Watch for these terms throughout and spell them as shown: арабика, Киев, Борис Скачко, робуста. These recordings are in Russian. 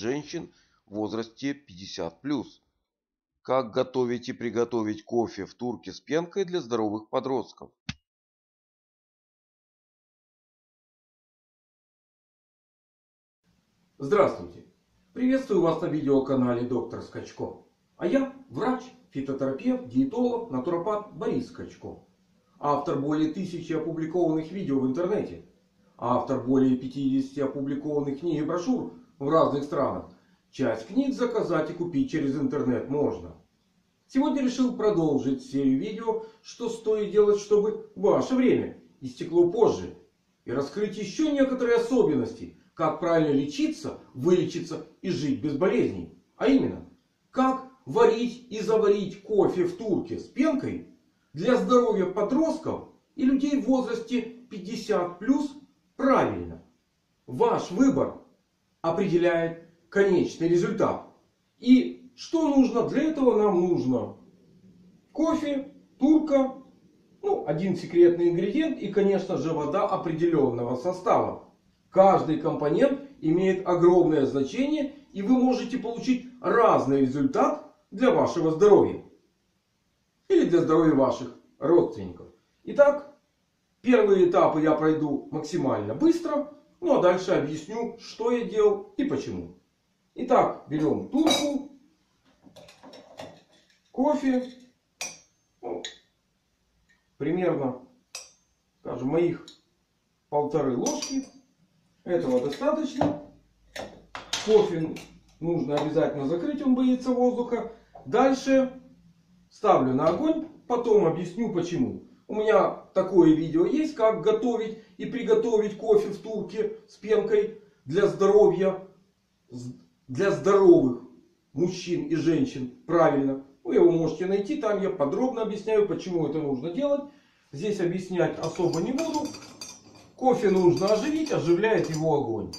женщин в возрасте 50+. Как готовить и приготовить кофе в турке с пенкой для здоровых подростков. Здравствуйте! Приветствую вас на видеоканале Доктор Скачко. А я врач, фитотерапевт, диетолог, натуропат Борис Скачко. Автор более 1000 опубликованных видео в интернете. Автор более 50 опубликованных книг и брошюр в разных странах. Часть книг заказать и купить через интернет можно. Сегодня решил продолжить серию видео, что стоит делать, чтобы ваше время истекло позже. И раскрыть еще некоторые особенности, как правильно лечиться, вылечиться и жить без болезней. А именно, как варить и заварить кофе в турке с пенкой для здоровья подростков и людей в возрасте 50+, правильно. Ваш выбор определяет конечный результат. И что нужно? Для этого нам нужно кофе, турка, один секретный ингредиент и, конечно же, вода определенного состава. Каждый компонент имеет огромное значение, и вы можете получить разный результат для вашего здоровья. Или для здоровья ваших родственников. Итак, первые этапы я пройду максимально быстро. А дальше объясню, что я делал и почему. Итак, берем турку, кофе. Примерно, скажем, моих 1,5 ложки. Этого достаточно. Кофе нужно обязательно закрыть, он боится воздуха. Дальше ставлю на огонь. Потом объясню почему. У меня такое видео есть, как готовить и приготовить кофе в турке с пенкой для здоровья, для здоровых мужчин и женщин. Правильно. Вы его можете найти. Там я подробно объясняю, почему это нужно делать. Здесь объяснять особо не буду. Кофе нужно оживить, оживляет его огонь.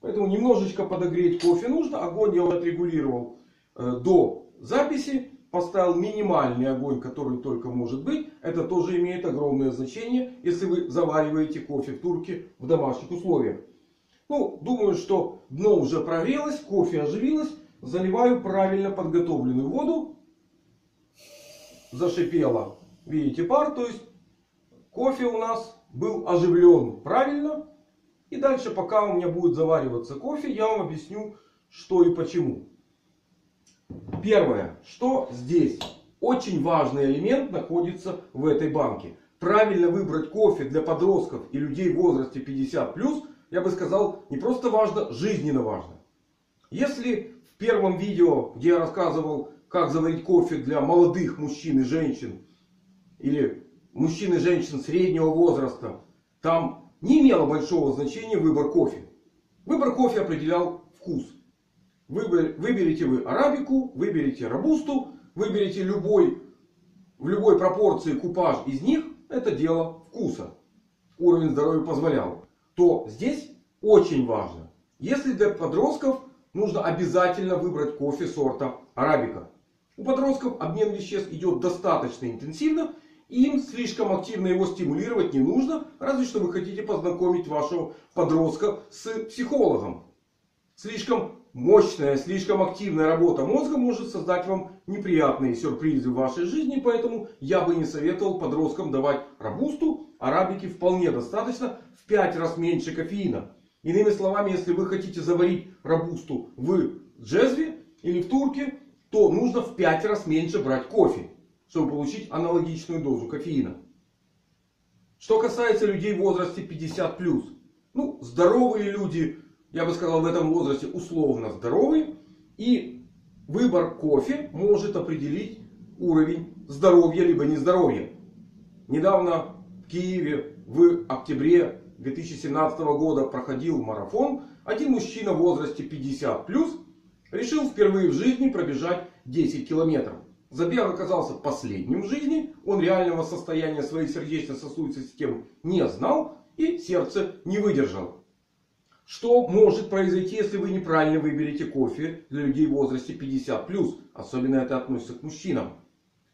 Поэтому немножечко подогреть кофе нужно. Огонь я отрегулировал до записи. Поставил минимальный огонь, который только может быть. Это тоже имеет огромное значение, если вы завариваете кофе в турке в домашних условиях. Думаю, что дно уже прогрелось, кофе оживилось. Заливаю правильно подготовленную воду. Зашипело. Видите пар? То есть кофе у нас был оживлен правильно. И дальше, пока у меня будет завариваться кофе, я вам объясню, что и почему. Первое, что здесь очень важный элемент находится в этой банке. Правильно выбрать кофе для подростков и людей в возрасте 50+, я бы сказал, не просто важно, жизненно важно. Если в первом видео, где я рассказывал, как заварить кофе для молодых мужчин и женщин, или мужчин и женщин среднего возраста, там не имело большого значения выбор кофе. Выбор кофе определял вкус. Выберите вы арабику, выберите робусту, выберите в любой пропорции купаж из них. Это дело вкуса. Уровень здоровья позволял. То здесь очень важно. Если для подростков, нужно обязательно выбрать кофе сорта арабика. У подростков обмен веществ идет достаточно интенсивно. И им слишком активно его стимулировать не нужно. Разве что вы хотите познакомить вашего подростка с психологом. Слишком мощная, слишком активная работа мозга может создать вам неприятные сюрпризы в вашей жизни. Поэтому я бы не советовал подросткам давать робусту. Арабики вполне достаточно. В 5 раз меньше кофеина. Иными словами, если вы хотите заварить робусту в джезве или в турке, то нужно в 5 раз меньше брать кофе, чтобы получить аналогичную дозу кофеина. Что касается людей в возрасте 50+. Здоровые люди, я бы сказал, в этом возрасте условно здоровый. И выбор кофе может определить уровень здоровья либо нездоровья. Недавно в Киеве в октябре 2017 года проходил марафон. Один мужчина в возрасте 50+ решил впервые в жизни пробежать 10 километров. Забег оказался последним в жизни. Он реального состояния своей сердечно-сосудистой системы не знал. И сердце не выдержало. Что может произойти, если вы неправильно выберете кофе для людей в возрасте 50+. Особенно это относится к мужчинам.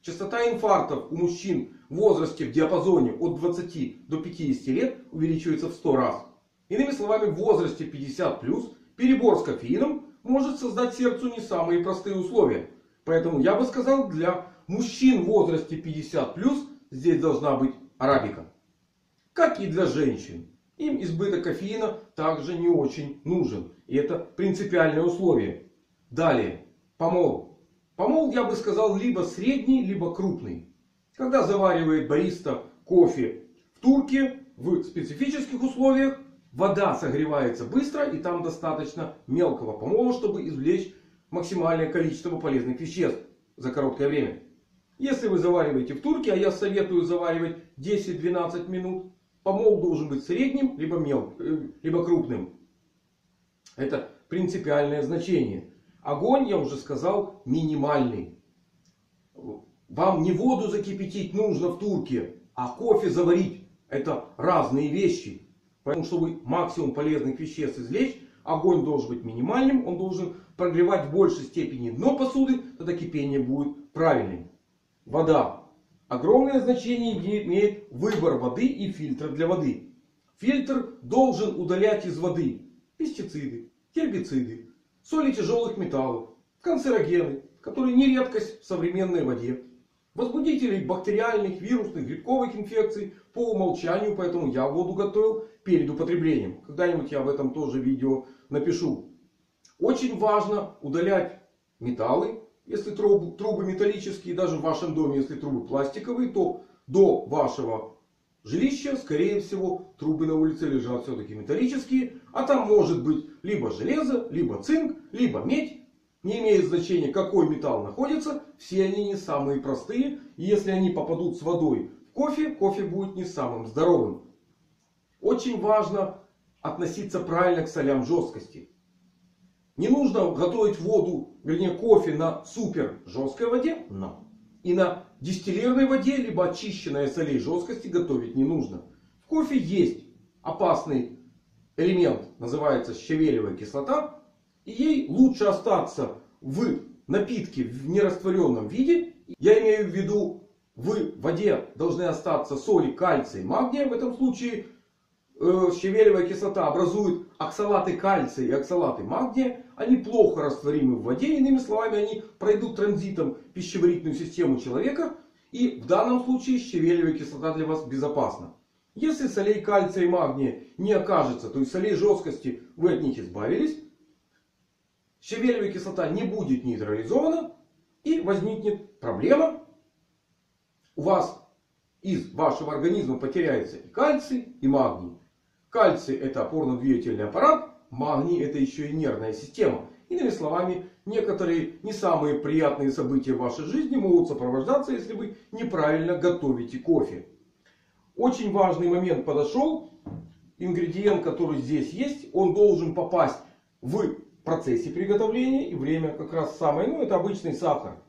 Частота инфарктов у мужчин в возрасте в диапазоне от 20 до 50 лет увеличивается в 100 раз. Иными словами, в возрасте 50+, перебор с кофеином может создать сердцу не самые простые условия. Поэтому я бы сказал, для мужчин в возрасте 50+, здесь должна быть арабика. Как и для женщин. Им избыток кофеина также не очень нужен. И это принципиальное условие. Далее. Помол. Помол, я бы сказал, либо средний, либо крупный. Когда заваривает бариста кофе в турке, в специфических условиях, вода согревается быстро, и там достаточно мелкого помола, чтобы извлечь максимальное количество полезных веществ за короткое время. Если вы завариваете в турке, а я советую заваривать 10-12 минут, помол должен быть средним, либо мелким, либо крупным. Это принципиальное значение. Огонь, я уже сказал, минимальный. Вам не воду закипятить нужно в турке, а кофе заварить. Это разные вещи. Поэтому, чтобы максимум полезных веществ извлечь, огонь должен быть минимальным. Он должен прогревать в большей степени дно посуды. Тогда кипение будет правильным. Вода. Огромное значение имеет выбор воды и фильтра для воды. Фильтр должен удалять из воды пестициды, гербициды, соли тяжелых металлов, канцерогены, которые не редкость в современной воде. Возбудителей бактериальных, вирусных, грибковых инфекций по умолчанию. Поэтому я воду готовил перед употреблением. Когда-нибудь я об этом тоже видео напишу. Очень важно удалять металлы. Если трубы металлические, даже в вашем доме, если трубы пластиковые, то до вашего жилища, скорее всего, трубы на улице лежат все-таки металлические. А там может быть либо железо, либо цинк, либо медь. Не имеет значения, какой металл находится. Все они не самые простые. И если они попадут с водой в кофе, кофе будет не самым здоровым. Очень важно относиться правильно к солям жесткости. Не нужно готовить воду, вернее кофе, на супер жесткой воде. Но. И на дистиллированной воде, либо очищенной от солей жесткости, готовить не нужно. В кофе есть опасный элемент. Называется щавелевая кислота. И ей лучше остаться в напитке в нерастворенном виде. Я имею в виду, в воде должны остаться соли, кальция и магния. В этом случае щавелевая кислота образует оксалаты кальция и оксалаты магния. Они плохо растворимы в воде. Иными словами, они пройдут транзитом в пищеварительную систему человека. И в данном случае щавелевая кислота для вас безопасна. Если солей кальция и магния не окажется, то есть солей жесткости вы от них избавились. Щавелевая кислота не будет нейтрализована. И возникнет проблема. У вас из вашего организма потеряется и кальций, и магний. Кальций — это опорно-двигательный аппарат. Магний — это еще и нервная система. Иными словами, некоторые не самые приятные события в вашей жизни могут сопровождаться, если вы неправильно готовите кофе. Очень важный момент подошел. Ингредиент, который здесь есть, он должен попасть в процессе приготовления и время как раз самое. Ну, это обычный сахар.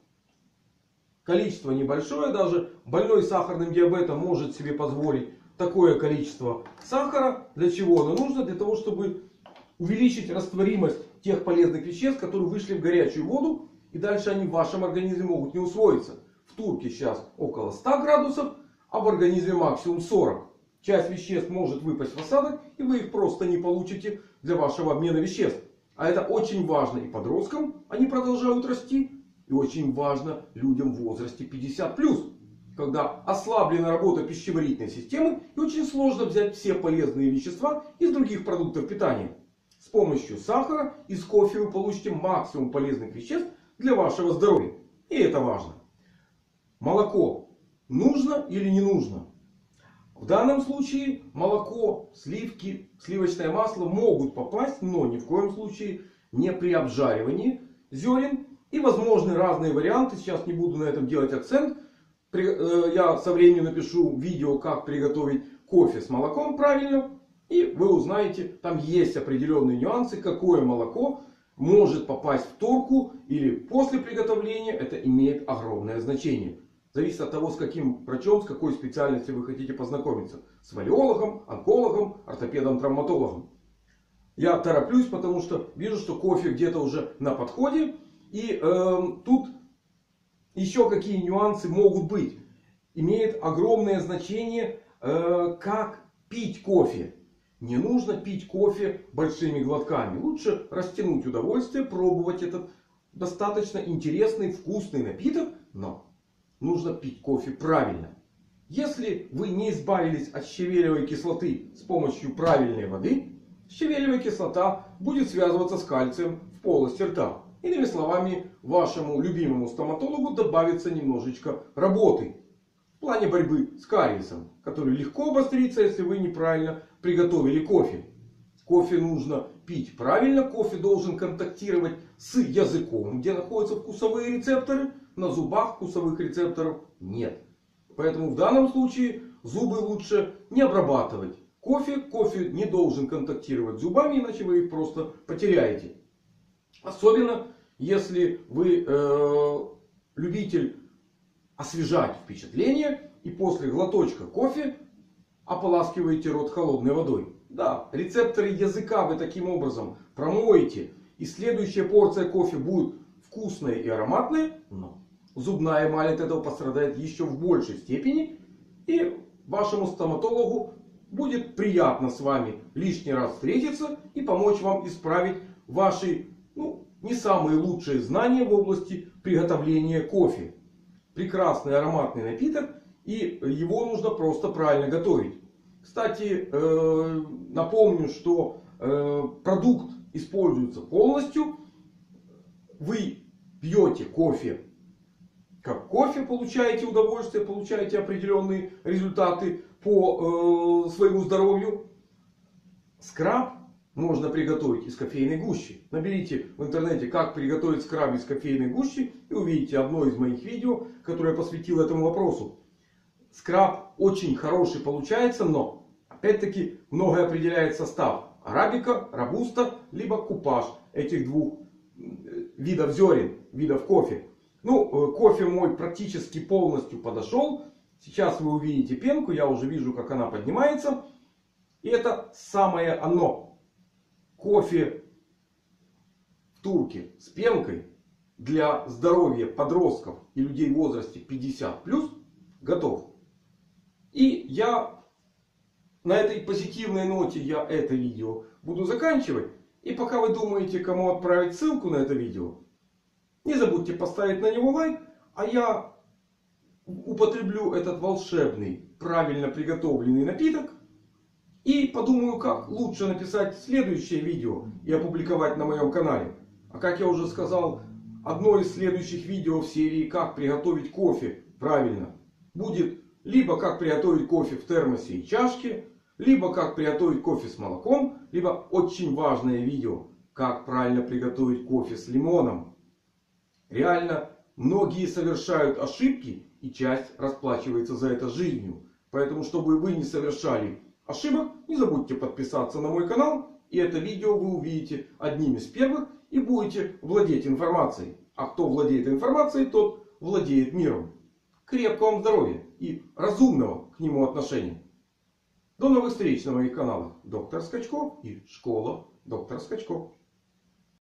Количество небольшое. Даже больной сахарным диабетом может себе позволить такое количество сахара. Для чего оно нужно? Для того, чтобы увеличить растворимость тех полезных веществ, которые вышли в горячую воду. И дальше они в вашем организме могут не усвоиться. В турке сейчас около 100 градусов, а в организме максимум 40. Часть веществ может выпасть в осадок, и вы их просто не получите для вашего обмена веществ. А это очень важно и подросткам, они продолжают расти. И очень важно людям в возрасте 50+, когда ослаблена работа пищеварительной системы. И очень сложно взять все полезные вещества из других продуктов питания. С помощью сахара из кофе вы получите максимум полезных веществ для вашего здоровья. И это важно. Молоко. Нужно или не нужно? В данном случае молоко, сливки, сливочное масло могут попасть, но ни в коем случае не при обжаривании зерен. И возможны разные варианты. Сейчас не буду на этом делать акцент. Я со временем напишу видео, как приготовить кофе с молоком правильно. И вы узнаете, там есть определенные нюансы, какое молоко может попасть в турку или после приготовления. Это имеет огромное значение. Зависит от того, с каким врачом, с какой специальностью вы хотите познакомиться. С валиологом, онкологом, ортопедом-травматологом. Я тороплюсь, потому что вижу, что кофе где-то уже на подходе. И тут еще какие нюансы могут быть. Имеет огромное значение, как пить кофе. Не нужно пить кофе большими глотками. Лучше растянуть удовольствие, пробовать этот достаточно интересный, вкусный напиток. Но нужно пить кофе правильно. Если вы не избавились от щавелевой кислоты с помощью правильной воды, щавелевая кислота будет связываться с кальцием в полости рта. Иными словами, вашему любимому стоматологу добавится немножечко работы в плане борьбы с кариесом, который легко обострится, если вы неправильно приготовили кофе. Кофе нужно пить правильно. Кофе должен контактировать с языком, где находятся вкусовые рецепторы. На зубах вкусовых рецепторов нет. Поэтому в данном случае зубы лучше не обрабатывать. Кофе не должен контактировать с зубами, иначе вы их просто потеряете. Особенно если вы любитель освежать впечатление и после глоточка кофе ополаскиваете рот холодной водой. Да, рецепторы языка вы таким образом промоете, и следующая порция кофе будет вкусная и ароматная, но зубная эмаль от этого пострадает еще в большей степени, и вашему стоматологу будет приятно с вами лишний раз встретиться и помочь вам исправить ваши не самые лучшие знания в области приготовления кофе. Прекрасный ароматный напиток, и его нужно просто правильно готовить. Кстати, напомню, что продукт используется полностью. Вы пьете кофе как кофе, получаете удовольствие, получаете определенные результаты по своему здоровью. Скраб можно приготовить из кофейной гущи. Наберите в интернете, как приготовить скраб из кофейной гущи, и увидите одно из моих видео, которое я посвятил этому вопросу. Скраб очень хороший получается, но опять-таки многое определяет состав. Арабика, робуста, либо купаж этих двух видов зерен, видов кофе. Кофе мой практически полностью подошел. Сейчас вы увидите пенку. Я уже вижу, как она поднимается. И это самое оно. Кофе в турке с пенкой для здоровья подростков и людей в возрасте 50+ готов. И я на этой позитивной ноте это видео буду заканчивать. И пока вы думаете, кому отправить ссылку на это видео, не забудьте поставить на него лайк. А я употреблю этот волшебный, правильно приготовленный напиток. И подумаю, как лучше написать следующее видео и опубликовать на моем канале. А как я уже сказал, одно из следующих видео в серии «Как приготовить кофе правильно» будет либо «Как приготовить кофе в термосе и чашке», либо «Как приготовить кофе с молоком», либо очень важное видео «Как правильно приготовить кофе с лимоном». Реально, многие совершают ошибки, и часть расплачивается за это жизнью. Поэтому, чтобы вы не совершали ошибок, не забудьте подписаться на мой канал. И это видео вы увидите одним из первых и будете владеть информацией. А кто владеет информацией, тот владеет миром. Крепкого вам здоровья и разумного к нему отношения. До новых встреч на моих каналах «Доктор Скачко» и «Школа Доктора Скачко».